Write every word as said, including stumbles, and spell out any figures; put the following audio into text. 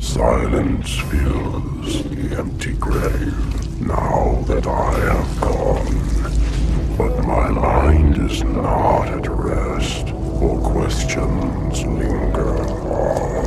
Silence fills the empty grave now that I have gone. But my mind is not at rest, for questions linger on.